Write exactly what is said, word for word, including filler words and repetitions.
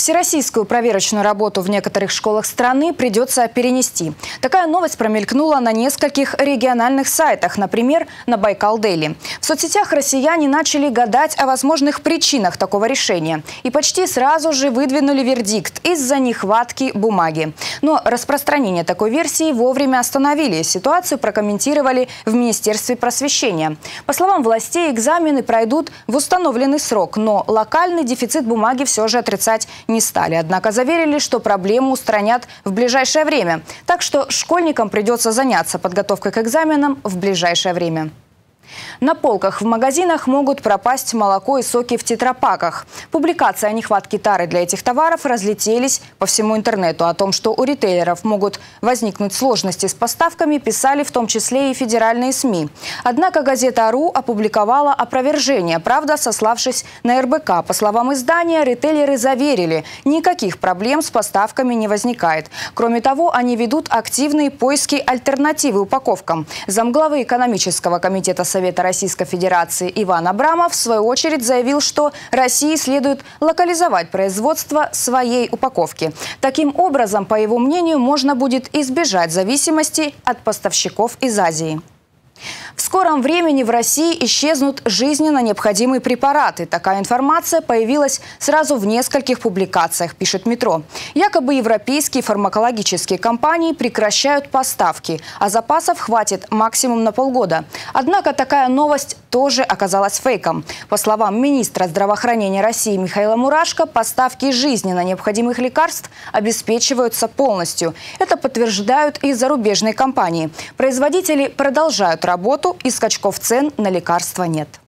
Всероссийскую проверочную работу в некоторых школах страны придется перенести. Такая новость промелькнула на нескольких региональных сайтах, например, на Байкал-Дели. В соцсетях россияне начали гадать о возможных причинах такого решения. И почти сразу же выдвинули вердикт из-за нехватки бумаги. Но распространение такой версии вовремя остановили. Ситуацию прокомментировали в Министерстве просвещения. По словам властей, экзамены пройдут в установленный срок, но локальный дефицит бумаги все же отрицать нельзя. Не стали, однако заверили, что проблему устранят в ближайшее время. Так что школьникам придется заняться подготовкой к экзаменам в ближайшее время. На полках в магазинах могут пропасть молоко и соки в тетрапаках. Публикации о нехватке тары для этих товаров разлетелись по всему интернету. О том, что у ритейлеров могут возникнуть сложности с поставками, писали в том числе и федеральные СМИ. Однако газета «РУ» опубликовала опровержение, правда, сославшись на эр бэ ка. По словам издания, ритейлеры заверили, никаких проблем с поставками не возникает. Кроме того, они ведут активные поиски альтернативы упаковкам. Замглавы экономического комитета Совета Совета Российской Федерации Иван Абрамов в свою очередь заявил, что России следует локализовать производство своей упаковки. Таким образом, по его мнению, можно будет избежать зависимости от поставщиков из Азии. В скором времени в России исчезнут жизненно необходимые препараты. Такая информация появилась сразу в нескольких публикациях, пишет «Метро». Якобы европейские фармакологические компании прекращают поставки, а запасов хватит максимум на полгода. Однако такая новость тоже оказалась фейком. По словам министра здравоохранения России Михаила Мурашко, поставки жизненно необходимых лекарств обеспечиваются полностью. Это подтверждают и зарубежные компании. Производители продолжают работу, и скачков цен на лекарства нет.